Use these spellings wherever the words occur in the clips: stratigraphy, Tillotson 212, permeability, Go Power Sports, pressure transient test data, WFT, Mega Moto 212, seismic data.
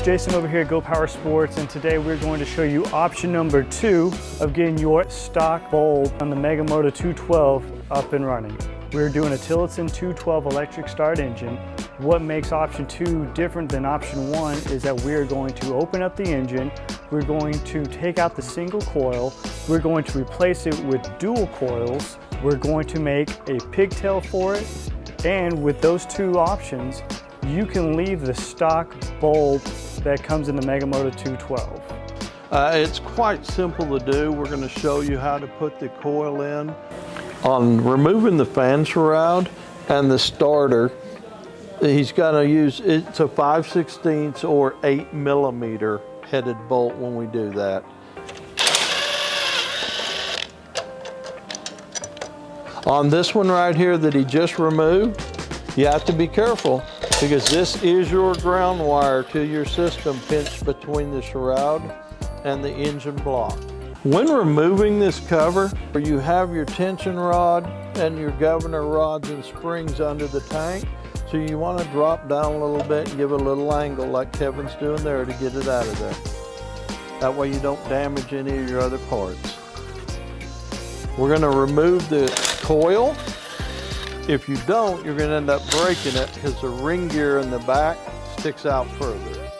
It's Jason over here at Go Power Sports, and today we're going to show you option number 2 of getting your stock bulb on the Mega Moto 212 up and running. We're doing a Tillotson 212 electric start engine. What makes option 2 different than option 1 is that we're going to open up the engine, we're going to take out the single coil, we're going to replace it with dual coils, we're going to make a pigtail for it, and with those two options, you can leave the stock bulb that comes in the Mega Moto 212. It's quite simple to do. We're going to show you how to put the coil in. On removing the fan shroud and the starter, he's going to use, it's a 5/16 or 8mm headed bolt when we do that. On this one right here that he just removed, you have to be careful, because this is your ground wire to your system pinched between the shroud and the engine block. When removing this cover, you have your tension rod and your governor rods and springs under the tank. So you want to drop down a little bit and give a little angle like Kevin's doing there to get it out of there. That way you don't damage any of your other parts. We're going to remove the coil. If you don't, you're going to end up breaking it because the ring gear in the back sticks out further.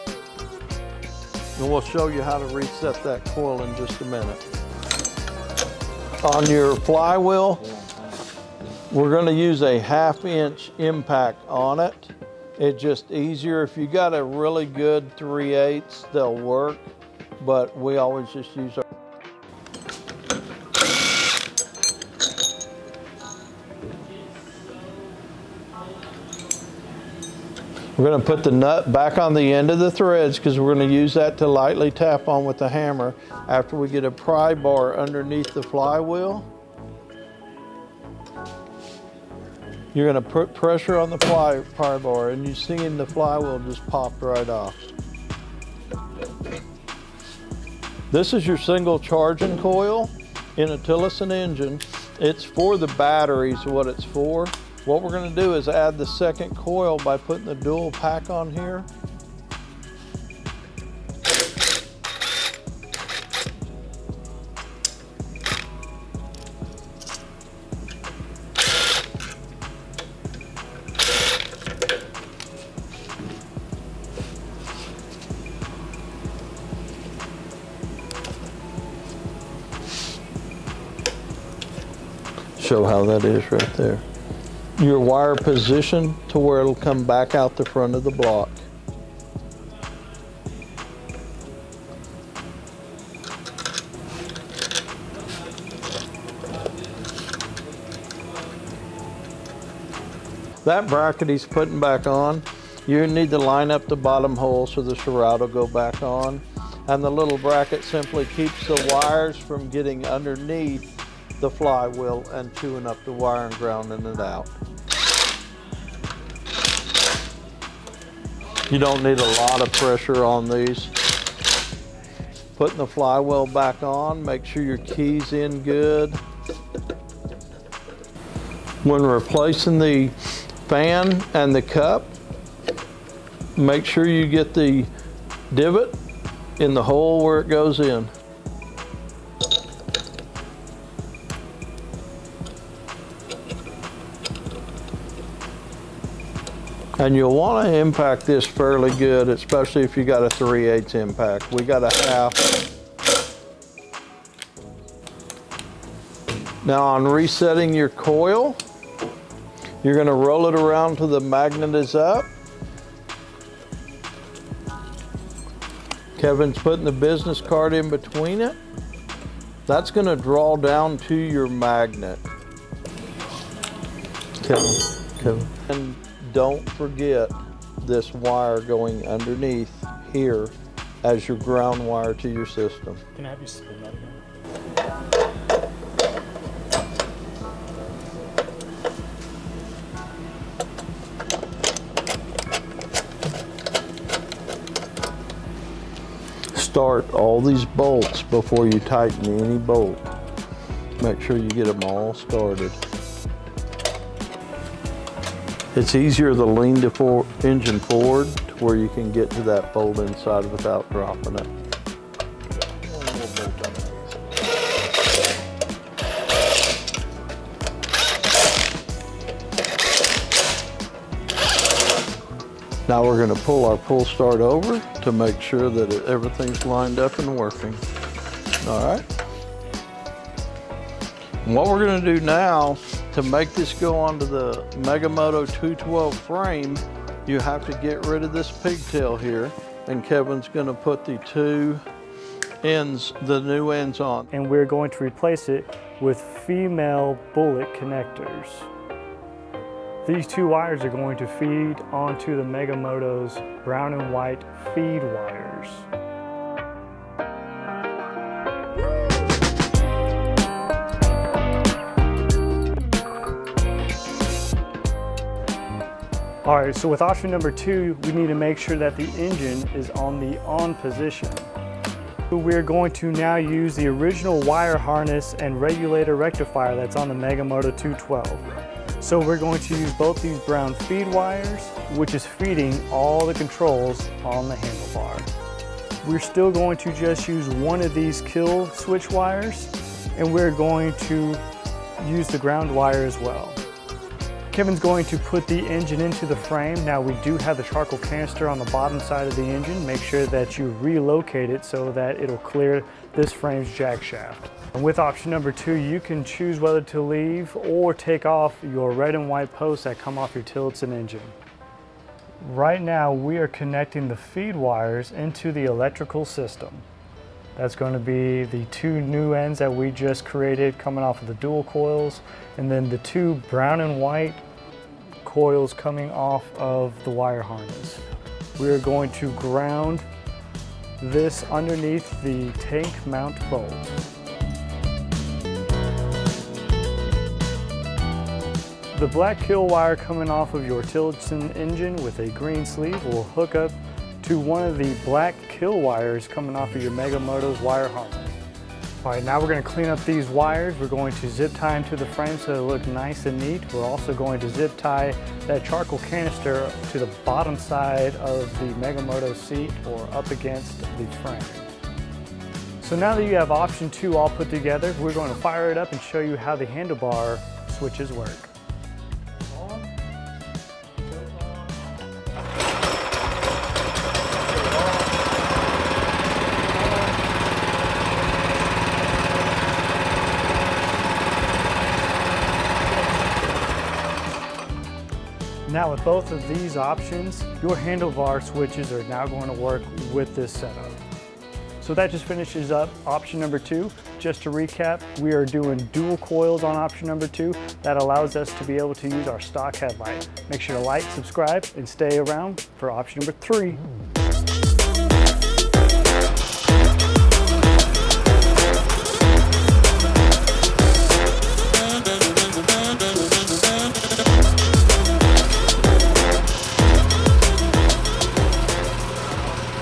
And we'll show you how to reset that coil in just a minute. On your flywheel, we're going to use a 1/2 inch impact on it. It's just easier. If you got a really good 3/8, they'll work, but we always just use our. We're going to put the nut back on the end of the threads because we're going to use that to lightly tap on with the hammer after we get a pry bar underneath the flywheel. You're going to put pressure on the pry bar, and you've seen the flywheel just popped right off. This is your single charging coil in a Tillotson engine. It's for the batteries, what it's for. What we're going to do is add the second coil by putting the dual pack on here. Show how that is right there. Your wire position to where it'll come back out the front of the block. That bracket he's putting back on, you need to line up the bottom hole so the shroud will go back on. And the little bracket simply keeps the wires from getting underneath the flywheel and chewing up the wire and grounding it out. You don't need a lot of pressure on these. Putting the flywheel back on, make sure your key's in good. When replacing the fan and the cup, make sure you get the divot in the hole where it goes in. And you'll want to impact this fairly good, especially if you got a 3/8 impact. We got a 1/2. Now on resetting your coil, you're going to roll it around till the magnet is up. Kevin's putting the business card in between it. That's going to draw down to your magnet. Kevin. And don't forget this wire going underneath here as your ground wire to your system. Can I have you spin that again? Start all these bolts before you tighten any bolt. Make sure you get them all started. It's easier to lean the engine forward to where you can get to that fold inside without dropping it. Now we're going to pull our pull start over to make sure that everything's lined up and working. All right. And what we're going to do now to make this go onto the Mega Moto 212 frame, you have to get rid of this pigtail here, and Kevin's going to put the two ends, the new ends on. And we're going to replace it with female bullet connectors. These two wires are going to feed onto the Mega Moto's brown and white feed wires. All right, so with option number two, we need to make sure that the engine is on the on position. We're going to now use the original wire harness and regulator rectifier that's on the Mega Moto 212. So we're going to use both these brown feed wires, which is feeding all the controls on the handlebar. We're still going to just use one of these kill switch wires, and we're going to use the ground wire as well. Kevin's going to put the engine into the frame. Now we do have the charcoal canister on the bottom side of the engine. Make sure that you relocate it so that it'll clear this frame's jack shaft. And with option number two, you can choose whether to leave or take off your red and white posts that come off your Tillotson engine. Right now, we are connecting the feed wires into the electrical system. That's going to be the two new ends that we just created coming off of the dual coils, and then the two brown and white coils coming off of the wire harness. We are going to ground this underneath the tank mount bolt. The black kill wire coming off of your Tillotson engine with a green sleeve will hook up to one of the black kill wires coming off of your Mega Moto's wire harness. All right, now we're going to clean up these wires. We're going to zip tie them to the frame so they look nice and neat. We're also going to zip tie that charcoal canister to the bottom side of the Mega Moto seat or up against the frame. So now that you have option two all put together, we're going to fire it up and show you how the handlebar switches work. Now with both of these options, your handlebar switches are now going to work with this setup. So that just finishes up option number two. Just to recap, we are doing dual coils on option number two. That allows us to be able to use our stock headlight. Make sure to like, subscribe, and stay around for option number three.